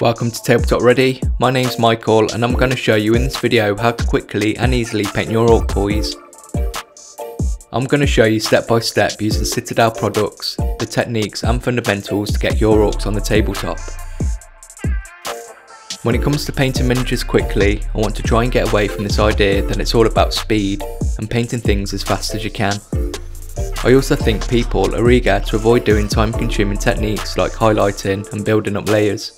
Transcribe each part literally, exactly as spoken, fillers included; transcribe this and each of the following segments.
Welcome to Tabletop Ready, my name's Michael and I'm going to show you in this video how to quickly and easily paint your Ork Boyz. I'm going to show you step by step using Citadel products, the techniques and fundamentals to get your Orks on the tabletop. When it comes to painting miniatures quickly, I want to try and get away from this idea that it's all about speed and painting things as fast as you can. I also think people are eager to avoid doing time consuming techniques like highlighting and building up layers.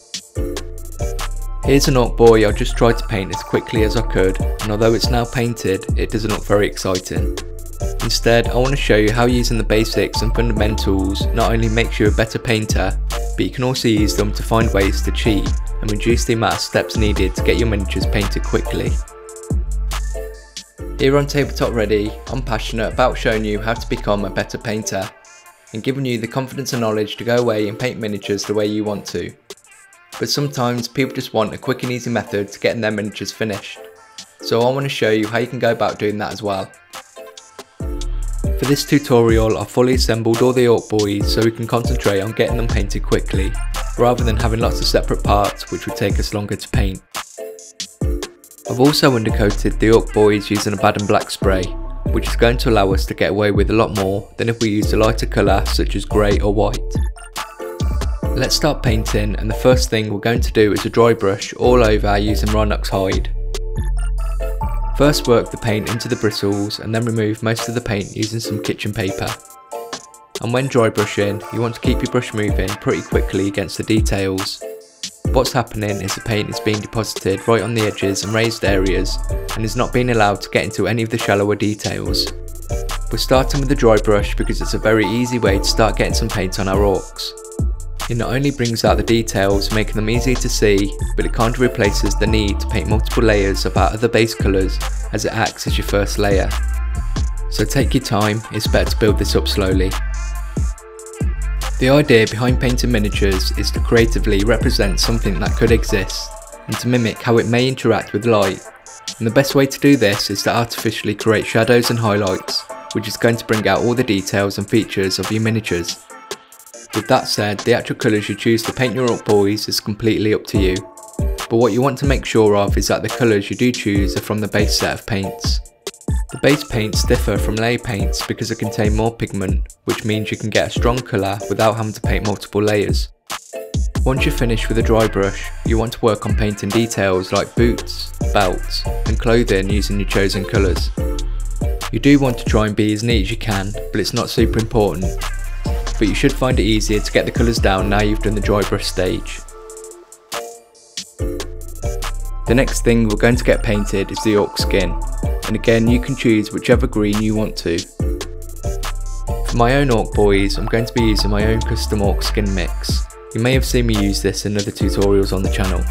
Here's an Ork Boy I just tried to paint as quickly as I could, and although it's now painted, it doesn't look very exciting. Instead, I want to show you how using the basics and fundamentals not only makes you a better painter, but you can also use them to find ways to cheat and reduce the amount of steps needed to get your miniatures painted quickly. Here on Tabletop Ready, I'm passionate about showing you how to become a better painter, and giving you the confidence and knowledge to go away and paint miniatures the way you want to. But sometimes people just want a quick and easy method to getting their miniatures finished, so I want to show you how you can go about doing that as well. For this tutorial I've fully assembled all the Ork Boyz so we can concentrate on getting them painted quickly, rather than having lots of separate parts which would take us longer to paint. I've also undercoated the Ork Boyz using Abaddon Black spray, which is going to allow us to get away with a lot more than if we used a lighter colour such as grey or white. Let's start painting, and the first thing we're going to do is a dry brush all over using Rhinox Hide. First work the paint into the bristles and then remove most of the paint using some kitchen paper. And when dry brushing, you want to keep your brush moving pretty quickly against the details. What's happening is the paint is being deposited right on the edges and raised areas and is not being allowed to get into any of the shallower details. We're starting with the dry brush because it's a very easy way to start getting some paint on our Orks. It not only brings out the details, making them easier to see, but it kind of replaces the need to paint multiple layers of our other base colours as it acts as your first layer. So take your time, it's better to build this up slowly. The idea behind painting miniatures is to creatively represent something that could exist, and to mimic how it may interact with light. And the best way to do this is to artificially create shadows and highlights, which is going to bring out all the details and features of your miniatures. With that said, the actual colours you choose to paint your Ork Boyz is completely up to you, but what you want to make sure of is that the colours you do choose are from the base set of paints. The base paints differ from layer paints because they contain more pigment, which means you can get a strong colour without having to paint multiple layers. Once you're finished with a dry brush, you want to work on painting details like boots, belts and clothing using your chosen colours. You do want to try and be as neat as you can, but it's not super important. But you should find it easier to get the colours down now you've done the dry brush stage. The next thing we're going to get painted is the Ork skin, and again you can choose whichever green you want to. For my own Ork Boyz I'm going to be using my own custom Ork skin mix. You may have seen me use this in other tutorials on the channel.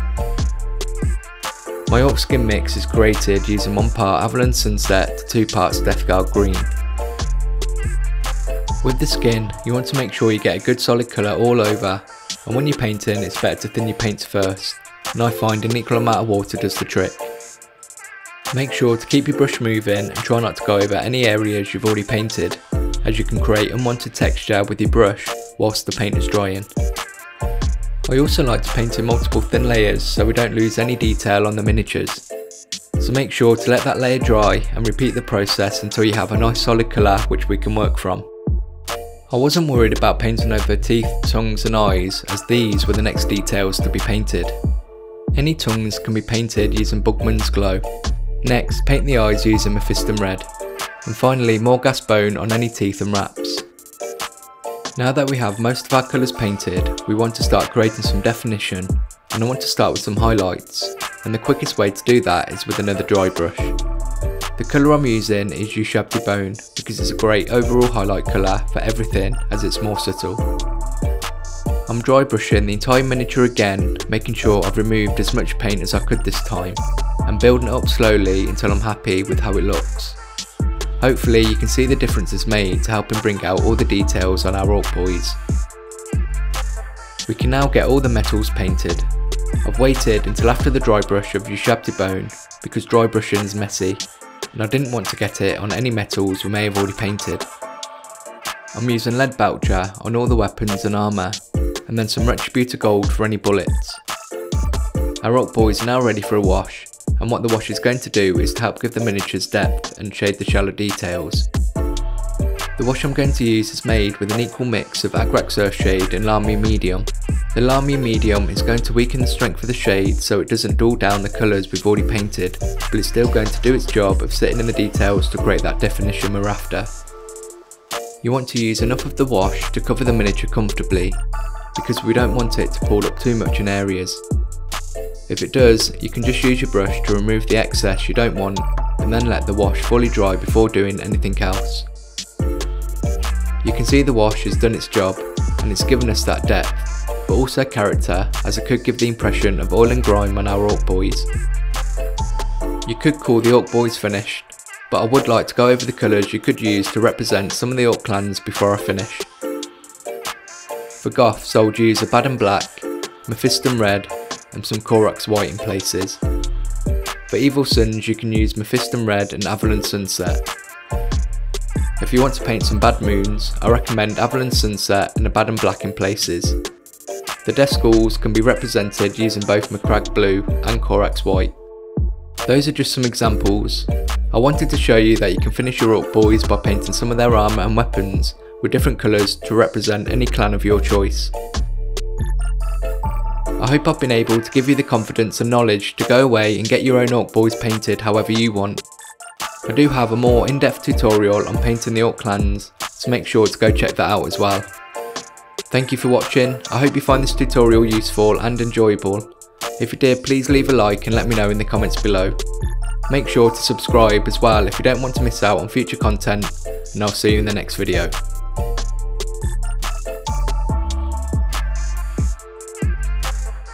My Ork skin mix is created using one part Avalon Sunset to two parts Death Guard Green. With the skin, you want to make sure you get a good solid colour all over, and when you're painting it's better to thin your paints first, and I find an equal amount of water does the trick. Make sure to keep your brush moving and try not to go over any areas you've already painted, as you can create unwanted texture with your brush whilst the paint is drying. I also like to paint in multiple thin layers so we don't lose any detail on the miniatures. So make sure to let that layer dry and repeat the process until you have a nice solid colour which we can work from. I wasn't worried about painting over teeth, tongues and eyes, as these were the next details to be painted. Any tongues can be painted using Bugman's Glow. Next, paint the eyes using Mephiston Red. And finally, Morghast Bone on any teeth and wraps. Now that we have most of our colours painted, we want to start creating some definition, and I want to start with some highlights, and the quickest way to do that is with another dry brush. The colour I'm using is Ushabti Bone because it's a great overall highlight colour for everything as it's more subtle. I'm dry brushing the entire miniature again, making sure I've removed as much paint as I could this time, and building it up slowly until I'm happy with how it looks. Hopefully you can see the differences made to help him bring out all the details on our Ork Boyz. We can now get all the metals painted. I've waited until after the dry brush of Ushabti Bone because dry brushing is messy, and I didn't want to get it on any metals we may have already painted. I'm using Lead Belcher on all the weapons and armour, and then some Retributor Gold for any bullets. Our Ork Boyz are now ready for a wash, and what the wash is going to do is to help give the miniatures depth and shade the shallow details. The wash I'm going to use is made with an equal mix of Agrax Earthshade and Lamy Medium. The Lamy Medium is going to weaken the strength of the shade so it doesn't dull down the colours we've already painted, but it's still going to do its job of sitting in the details to create that definition we're after. You want to use enough of the wash to cover the miniature comfortably, because we don't want it to pull up too much in areas. If it does, you can just use your brush to remove the excess you don't want and then let the wash fully dry before doing anything else. You can see the wash has done its job and it's given us that depth, but also character, as it could give the impression of oil and grime on our Ork Boyz. You could call the Ork Boyz finished, but I would like to go over the colours you could use to represent some of the Ork clans before I finish. For Goths I would use Abaddon Black, Mephiston Red and some Corax White in places. For Evil Sons you can use Mephiston Red and Avalon Sunset. If you want to paint some bad moons, I recommend Avalon Sunset and Abaddon Black in places. The Death Skulls can be represented using both Macragge Blue and Corax White. Those are just some examples. I wanted to show you that you can finish your Ork Boyz by painting some of their armour and weapons with different colours to represent any clan of your choice. I hope I've been able to give you the confidence and knowledge to go away and get your own Ork Boyz painted however you want. I do have a more in-depth tutorial on painting the Ork clans, so make sure to go check that out as well. Thank you for watching. I hope you find this tutorial useful and enjoyable. If you did, please leave a like and let me know in the comments below. Make sure to subscribe as well if you don't want to miss out on future content, and I'll see you in the next video.